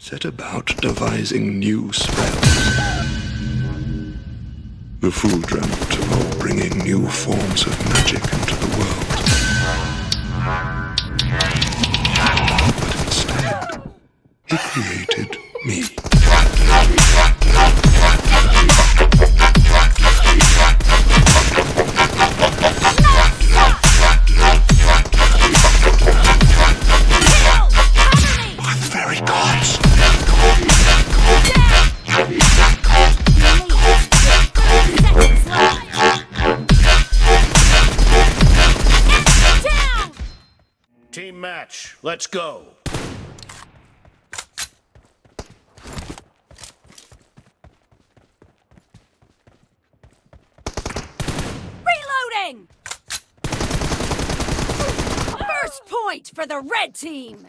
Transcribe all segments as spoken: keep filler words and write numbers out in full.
set about devising new spells. The fool dreamt of bringing new forms of magic into the world. But instead, he created me. Team match, let's go. Reloading! First point for the red team.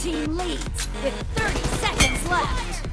Team leads with thirty seconds left.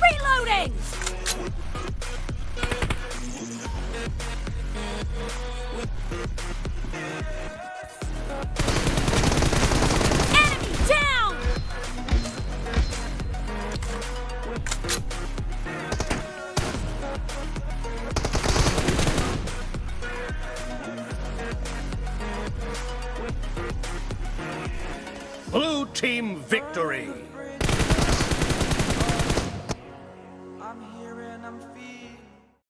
Reloading! Enemy down! Blue team victory!